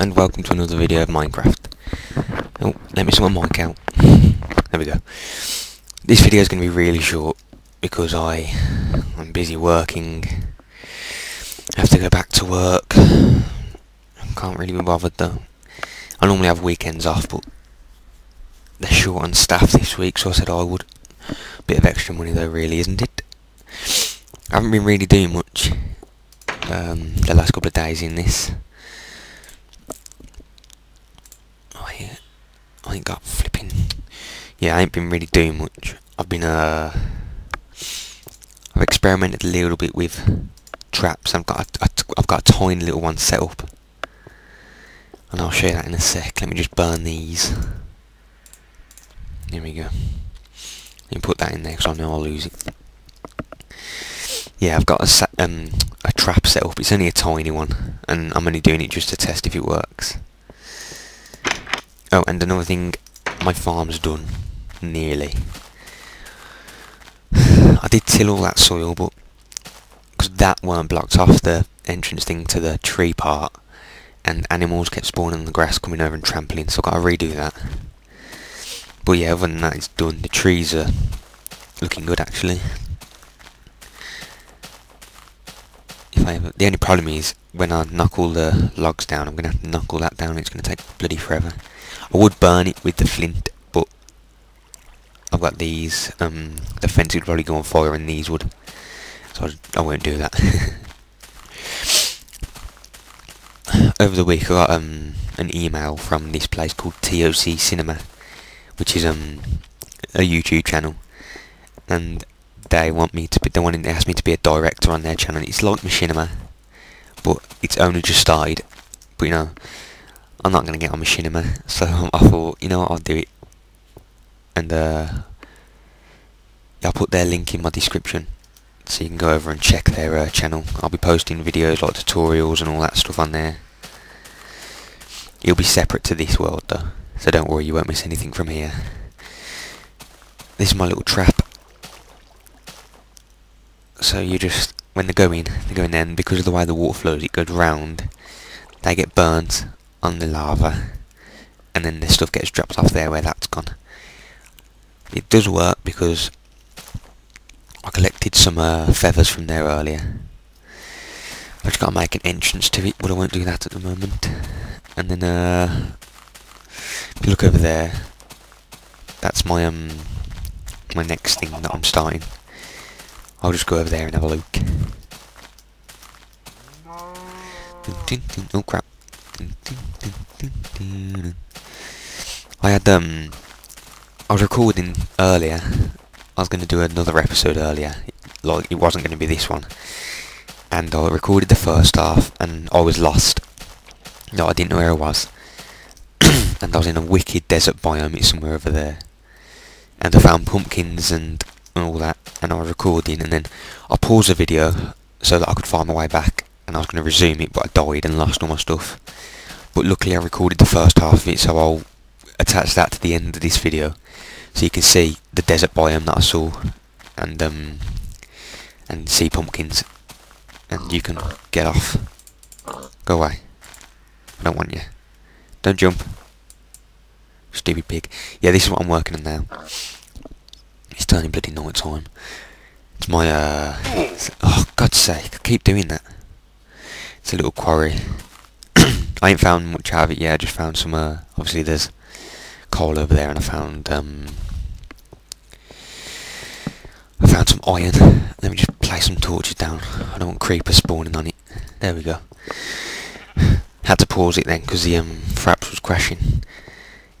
and welcome to another video of Minecraft. Oh, let me sort my mic out. There we go. This video is going to be really short because I'm busy working. I have to go back to work. I can't really be bothered though. I normally have weekends off, but they're short on staff this week, so I said I would. Bit of extra money though, really, isn't it? I haven't been really doing much the last couple of days in this. I ain't got flipping. Yeah, I ain't been really doing much. I've experimented a little bit with traps. I've got a tiny little one set up, and I'll show you that in a sec. Let me just burn these. Here we go. You put that in there because I know I'll lose it. Yeah, I've got a trap set up. It's only a tiny one, and I'm only doing it just to test if it works. Oh, and another thing, my farm's done. Nearly. I did till all that soil, but because that weren't blocked off, the entrance thing to the tree part, and animals kept spawning on the grass, coming over and trampling, so I've got to redo that. But yeah, other than that, it's done. The trees are looking good, actually. The only problem is, when I knock all the logs down, I'm going to have to knock all that down. It's going to take bloody forever. I would burn it with the flint, but I've got these. The fence would probably go on fire, and these would. So I won't do that. Over the week, I got an email from this place called TOC Cinema, which is a YouTube channel, and they asked me to be a director on their channel. It's like Machinima, but it's only just started. But you know, I'm not gonna get on Machinima, so I thought, you know what, I'll do it. And I'll put their link in my description, so you can go over and check their channel. I'll be posting videos like tutorials and all that stuff on there. It'll be separate to this world though, so don't worry, you won't miss anything from here. This is my little trap. So you just, when they go in there, and because of the way the water flows, it goes round. They get burnt on the lava, and then the stuff gets dropped off there where that's gone. It does work because I collected some feathers from there earlier. I've just got to make an entrance to it, but I won't do that at the moment. And then if you look over there, that's my next thing that I'm starting. I'll just go over there and have a look. Oh crap. I had I was recording earlier. I was going to do another episode earlier. Like, it wasn't going to be this one. And I recorded the first half and I was lost. No, I didn't know where I was. And I was in a wicked desert biome. It's somewhere over there. And I found pumpkins and all that, and I was recording, and then I paused the video so that I could find my way back, and I was going to resume it, but I died and lost all my stuff. But luckily I recorded the first half of it, so I'll attach that to the end of this video, so you can see the desert biome that I saw, and see pumpkins, and you can get off. Go away. I don't want you. Don't jump. Stupid pig. Yeah, this is what I'm working on now. It's turning bloody night time. It's my oh, God's sake, I keep doing that. It's a little quarry. I ain't found much out of it yet. I just found some obviously there's coal over there, and I found some iron. Let me just place some torches down. I don't want creepers spawning on it. There we go. Had to pause it then because the fraps was crashing.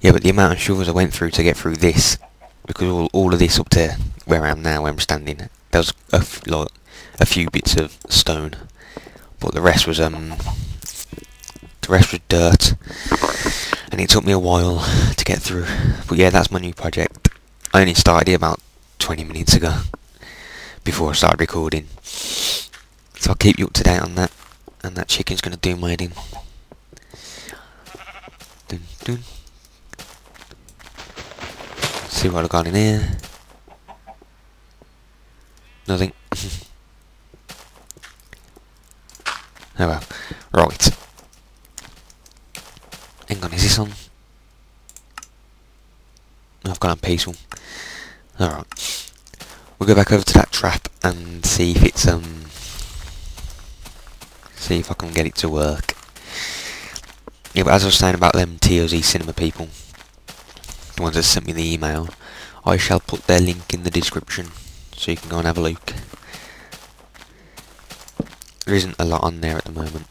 Yeah, but the amount of shovels I went through to get through this, because all of this up to where I am now, where I'm standing, there was like a few bits of stone, but the rest was dirt, and it took me a while to get through. But yeah, that's my new project. I only started it about 20 minutes ago, before I started recording, so I'll keep you up to date on that. And that chicken's gonna do my head in. See what I've got in here. Nothing. Oh well. Right. this on? I've gone on peaceful. Alright. We'll go back over to that trap and see if it's see if I can get it to work. Yeah, but as I was saying about them TOZ Cinema people, the ones that sent me the email, I shall put their link in the description so you can go and have a look. There isn't a lot on there at the moment,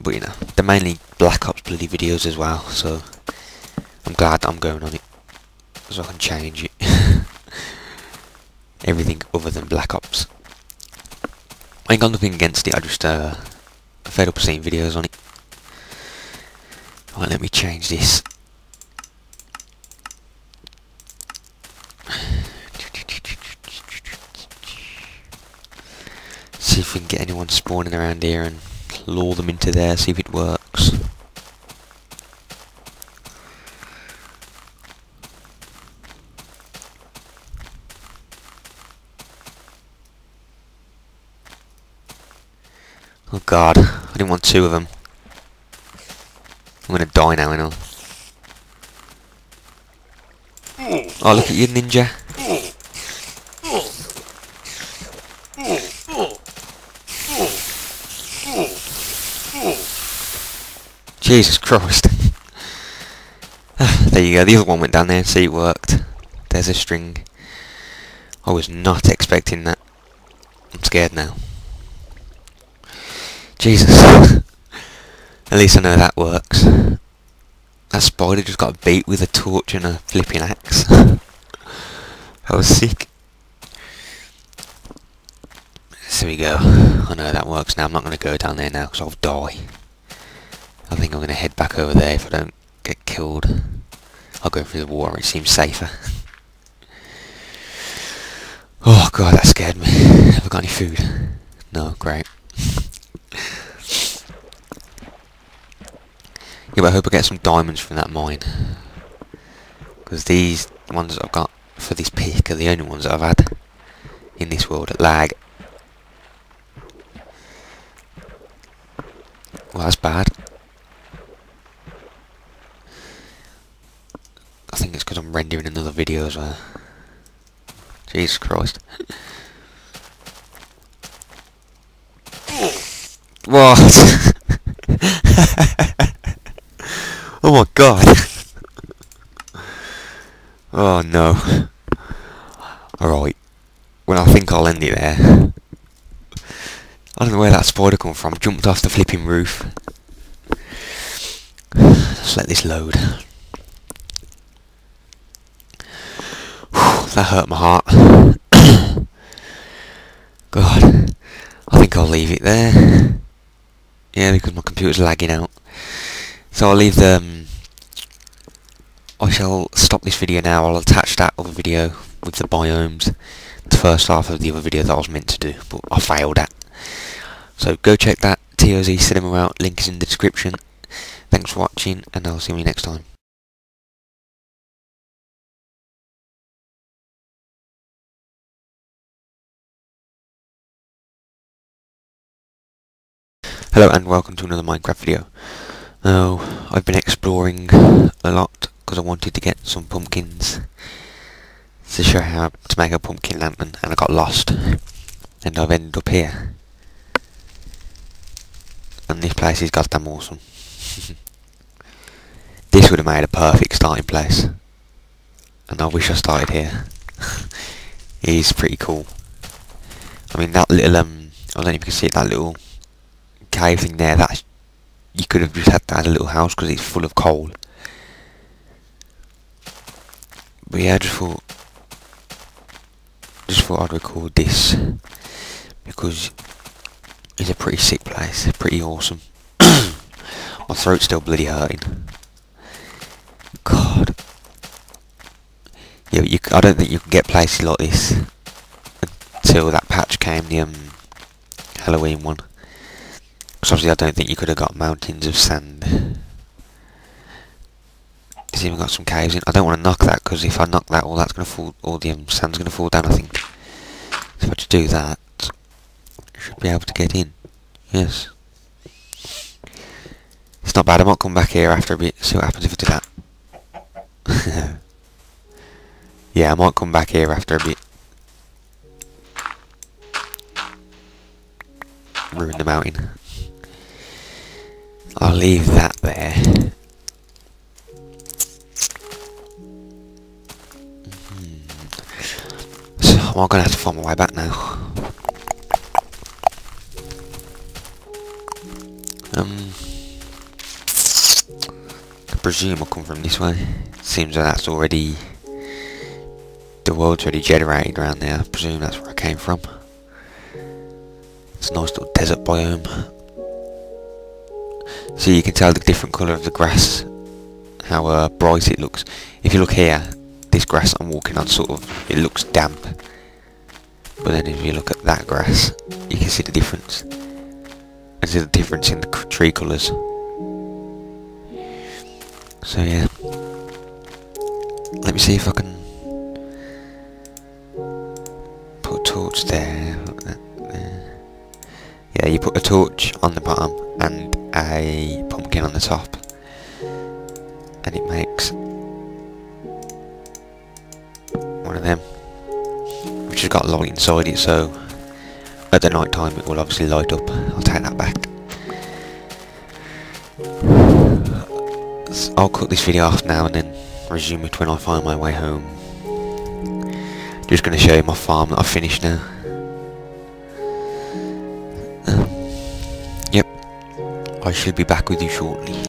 but you know, they're mainly Black Ops bloody videos as well, so I'm glad I'm going on it, so I can change it. Everything other than Black Ops. I ain't got nothing against it, I just fed up seeing videos on it. Alright, let me change this. See if we can get anyone spawning around here and lure them into there, see if it works. Oh god, I didn't want two of them. I'm gonna die now, and all. Oh, look at you, ninja. Jesus Christ. There you go, the other one went down there, see it worked. There's a string. I was not expecting that. I'm scared now. Jesus. At least I know that works. That spider just got beat with a torch and a flipping axe. That was sick. So we go. I know that works now. I'm not going to go down there now because I'll die. I think I'm going to head back over there if I don't get killed. I'll go through the water. It seems safer. Oh god, that scared me. Have I got any food? No, great. Yeah, but I hope I get some diamonds from that mine, because these ones that I've got for this pick are the only ones that I've had in this world. Lag. Well, that's bad. I think it's because I'm rendering another video as well. Jesus Christ. What? Oh my god. Oh no. Alright. Well, I think I'll end it there. I don't know where that spider come from. Jumped off the flipping roof. Let's let this load. Whew, that hurt my heart. God. I think I'll leave it there. Yeah, because my computer's lagging out. So I'll leave the... I shall stop this video now. I'll attach that other video with the biomes, the first half of the other video that I was meant to do, but I failed at. So go check that TOZ Cinema out, link is in the description. Thanks for watching, and I'll see you next time. Hello and welcome to another Minecraft video. Now, I've been exploring a lot because I wanted to get some pumpkins to show how to make a pumpkin lantern, and I got lost and I've ended up here, and this place is goddamn awesome. This would have made a perfect starting place, and I wish I started here. It is pretty cool. I mean, that little I don't know if you can see it, that little cave thing there, that's... You could have just had to add a little house because it's full of coal. But yeah, I just thought I'd record this because it's a pretty sick place, pretty awesome. My throat's still bloody hurting. God. Yeah, but I don't think you can get places like this until that patch came, the Halloween one. Because obviously I don't think you could have got mountains of sand. It's even got some caves in. I don't want to knock that, because if I knock that, all that's going to fall, all the sand's going to fall down, I think. So if I just do that, I should be able to get in. Yes. It's not bad. I won't come back here after a bit. See what happens if I do that. Yeah, I won't come back here after a bit. Ruin the mountain. I'll leave that there. So I'm going to have to find my way back now. I presume I'll come from this way. Seems like that's already... the world's already generated around there. I presume that's where I came from. It's a nice little desert biome. So you can tell the different colour of the grass, how bright it looks. If you look here, this grass I'm walking on sort of, it looks damp. But then if you look at that grass, you can see the difference. And see the difference in the tree colours. So yeah. Let me see if I can put a torch there. Yeah, you put a torch on the bottom and a pumpkin on the top, and it makes one of them, which has got light inside it, so at the night time it will obviously light up. I'll take that back. So I'll cut this video off now and then resume it when I find my way home. Just going to show you my farm that I've finished now. I shall be back with you shortly.